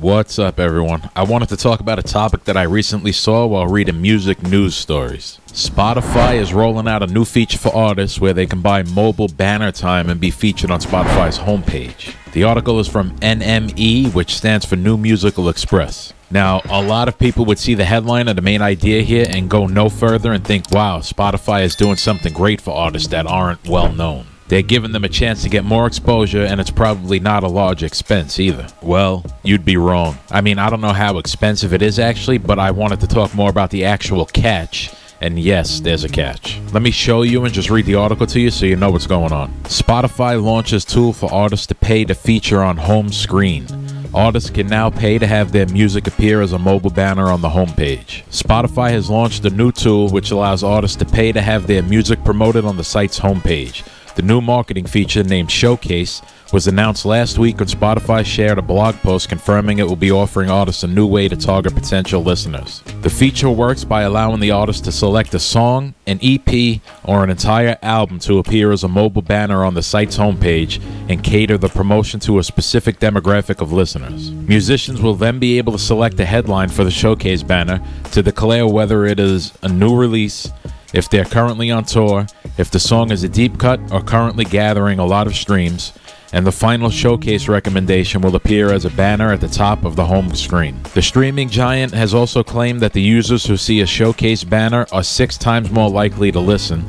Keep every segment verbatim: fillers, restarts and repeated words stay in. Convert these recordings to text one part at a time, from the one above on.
What's up, everyone? I wanted to talk about a topic that I recently saw while reading music news stories. Spotify is rolling out a new feature for artists where they can buy mobile banner time and be featured on Spotify's homepage. The article is from N M E, which stands for New Musical Express. Now, a lot of people would see the headline or the main idea here and go no further and think, wow, Spotify is doing something great for artists that aren't well known. They're giving them a chance to get more exposure, and it's probably not a large expense either. Well, you'd be wrong. I mean, I don't know how expensive it is actually, but I wanted to talk more about the actual catch. And yes, there's a catch. Let me show you and just read the article to you so you know what's going on. Spotify launches tool for artists to pay to feature on home screen. Artists can now pay to have their music appear as a mobile banner on the homepage. Spotify has launched a new tool which allows artists to pay to have their music promoted on the site's homepage. The new marketing feature, named Showcase, was announced last week when Spotify shared a blog post confirming it will be offering artists a new way to target potential listeners. The feature works by allowing the artist to select a song, an E P, or an entire album to appear as a mobile banner on the site's homepage and cater the promotion to a specific demographic of listeners. Musicians will then be able to select a headline for the Showcase banner to declare whether it is a new release, if they're currently on tour, if the song is a deep cut or currently gathering a lot of streams, and the final Showcase recommendation will appear as a banner at the top of the home screen. The streaming giant has also claimed that the users who see a Showcase banner are six times more likely to listen,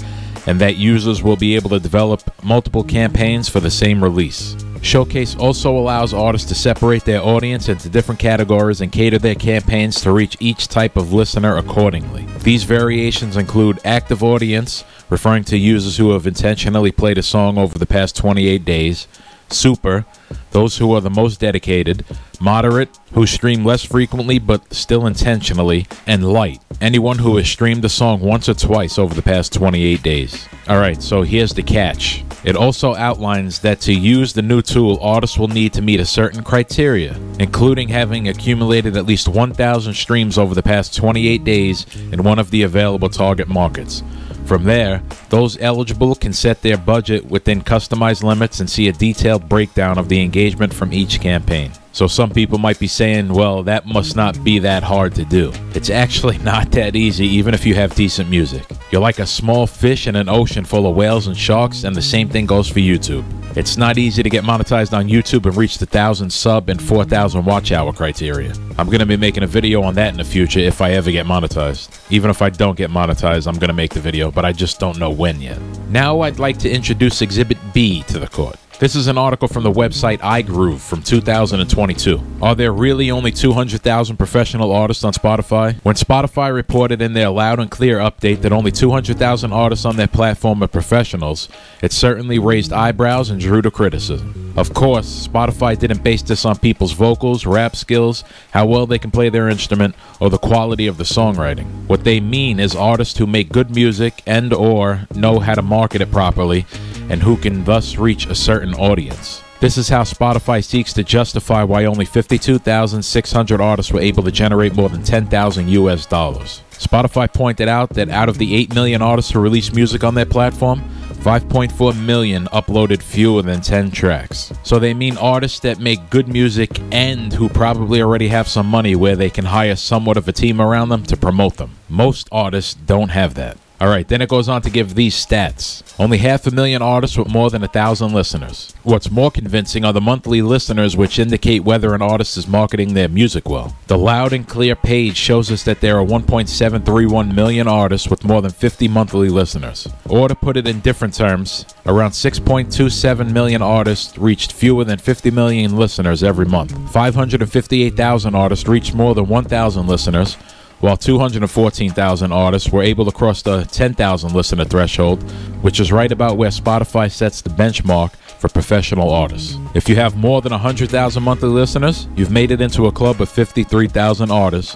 and that users will be able to develop multiple campaigns for the same release. Showcase also allows artists to separate their audience into different categories and cater their campaigns to reach each type of listener accordingly. These variations include active audience, referring to users who have intentionally played a song over the past twenty-eight days, super, those who are the most dedicated, moderate, who stream less frequently but still intentionally, and light, anyone who has streamed a song once or twice over the past twenty-eight days. Alright, so here's the catch. It also outlines that to use the new tool, artists will need to meet a certain criteria, including having accumulated at least one thousand streams over the past twenty-eight days in one of the available target markets. From there, those eligible can set their budget within customized limits and see a detailed breakdown of the engagement from each campaign. So some people might be saying, well, that must not be that hard to do. It's actually not that easy, even if you have decent music. You're like a small fish in an ocean full of whales and sharks, and the same thing goes for YouTube. It's not easy to get monetized on YouTube and reach the one thousand sub and four thousand watch hour criteria. I'm going to be making a video on that in the future if I ever get monetized. Even if I don't get monetized, I'm going to make the video, but I just don't know when yet. Now I'd like to introduce Exhibit B to the court. This is an article from the website iGroove from two thousand twenty-two. Are there really only two hundred thousand professional artists on Spotify? When Spotify reported in their Loud and Clear update that only two hundred thousand artists on their platform are professionals, it certainly raised eyebrows and drew to criticism. Of course, Spotify didn't base this on people's vocals, rap skills, how well they can play their instrument, or the quality of the songwriting. What they mean is artists who make good music and or know how to market it properly, and who can thus reach a certain audience. This is how Spotify seeks to justify why only fifty-two thousand six hundred artists were able to generate more than ten thousand U S dollars. Spotify pointed out that out of the eight million artists who released music on their platform, five point four million uploaded fewer than ten tracks. So they mean artists that make good music and who probably already have some money where they can hire somewhat of a team around them to promote them. Most artists don't have that. Alright, then it goes on to give these stats. Only half a million artists with more than a thousand listeners. What's more convincing are the monthly listeners, which indicate whether an artist is marketing their music well. The Loud and Clear page shows us that there are one point seven three one million artists with more than fifty monthly listeners. Or to put it in different terms, around six point two seven million artists reached fewer than fifty million listeners every month. five hundred fifty-eight thousand artists reached more than one thousand listeners, while two hundred fourteen thousand artists were able to cross the ten thousand listener threshold, which is right about where Spotify sets the benchmark for professional artists. If you have more than one hundred thousand monthly listeners, you've made it into a club of fifty-three thousand artists,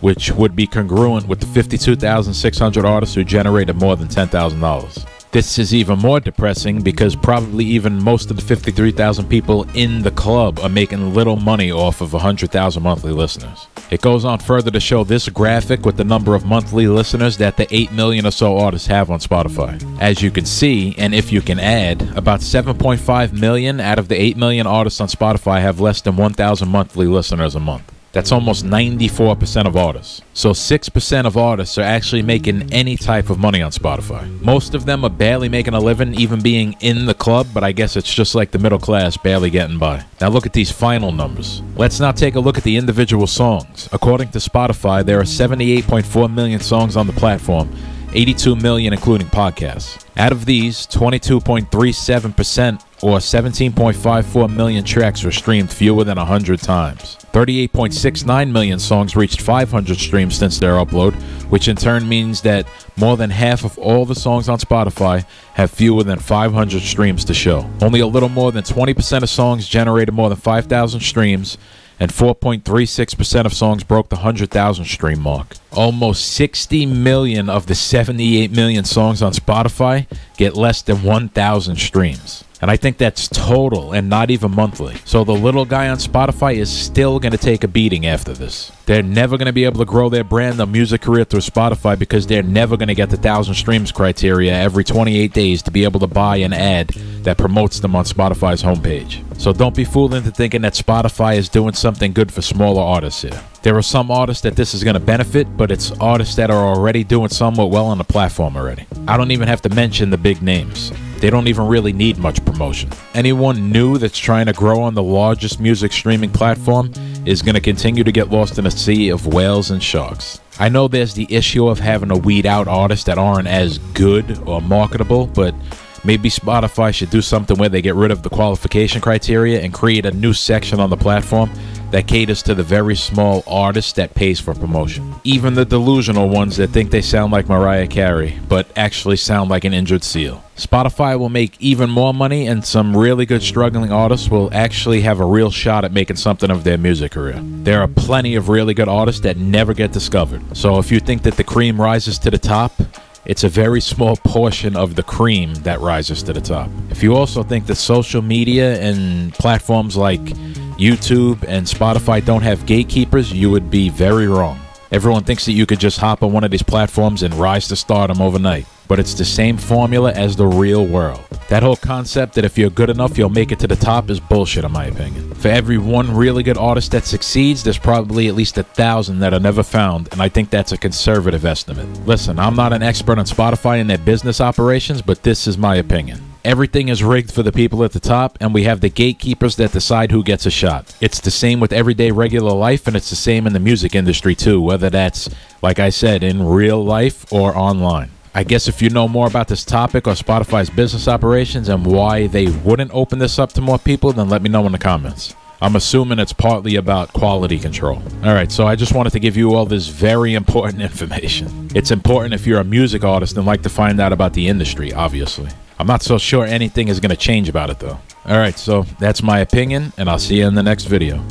which would be congruent with the fifty-two thousand six hundred artists who generated more than ten thousand dollars. This is even more depressing because probably even most of the fifty-three thousand people in the club are making little money off of one hundred thousand monthly listeners. It goes on further to show this graphic with the number of monthly listeners that the eight million or so artists have on Spotify. As you can see, and if you can add, about seven point five million out of the eight million artists on Spotify have less than one thousand monthly listeners a month. That's almost ninety-four percent of artists. So six percent of artists are actually making any type of money on Spotify. Most of them are barely making a living, even being in the club, but I guess it's just like the middle class barely getting by. Now look at these final numbers. Let's now take a look at the individual songs. According to Spotify, there are seventy-eight point four million songs on the platform, eighty-two million including podcasts. Out of these, twenty-two point three seven percent or seventeen point five four million tracks were streamed fewer than one hundred times. thirty-eight point six nine million songs reached five hundred streams since their upload, which in turn means that more than half of all the songs on Spotify have fewer than five hundred streams to show. Only a little more than twenty percent of songs generated more than five thousand streams, and four point three six percent of songs broke the one hundred thousand stream mark. Almost sixty million of the seventy-eight million songs on Spotify get less than one thousand streams. And I think that's total and not even monthly. So the little guy on Spotify is still going to take a beating after this. They're never going to be able to grow their brand or music career through Spotify because they're never going to get the one thousand streams criteria every twenty-eight days to be able to buy an ad that promotes them on Spotify's homepage. So don't be fooled into thinking that Spotify is doing something good for smaller artists here. There are some artists that this is going to benefit, but it's artists that are already doing somewhat well on the platform already. I don't even have to mention the big names. They don't even really need much promotion. Anyone new that's trying to grow on the largest music streaming platform is going to continue to get lost in a sea of whales and sharks. I know there's the issue of having to weed out artists that aren't as good or marketable, but maybe Spotify should do something where they get rid of the qualification criteria and create a new section on the platform that caters to the very small artist that pays for promotion. Even the delusional ones that think they sound like Mariah Carey, but actually sound like an injured seal. Spotify will make even more money, and some really good struggling artists will actually have a real shot at making something of their music career. There are plenty of really good artists that never get discovered. So if you think that the cream rises to the top, it's a very small portion of the cream that rises to the top. If you also think that social media and platforms like YouTube and Spotify don't have gatekeepers, you would be very wrong. Everyone thinks that you could just hop on one of these platforms and rise to stardom overnight, but it's the same formula as the real world. That whole concept that if you're good enough, you'll make it to the top is bullshit, in my opinion. For every one really good artist that succeeds, there's probably at least a thousand that are never found, and I think that's a conservative estimate. Listen, I'm not an expert on Spotify and their business operations, but this is my opinion. Everything is rigged for the people at the top, and we have the gatekeepers that decide who gets a shot. It's the same with everyday regular life, and it's the same in the music industry too, whether that's, like I said, in real life or online. I guess if you know more about this topic or Spotify's business operations and why they wouldn't open this up to more people, then let me know in the comments. I'm assuming it's partly about quality control. All right, so I just wanted to give you all this very important information. It's important if you're a music artist and like to find out about the industry, obviously. I'm not so sure anything is going to change about it, though. All right, so that's my opinion, and I'll see you in the next video.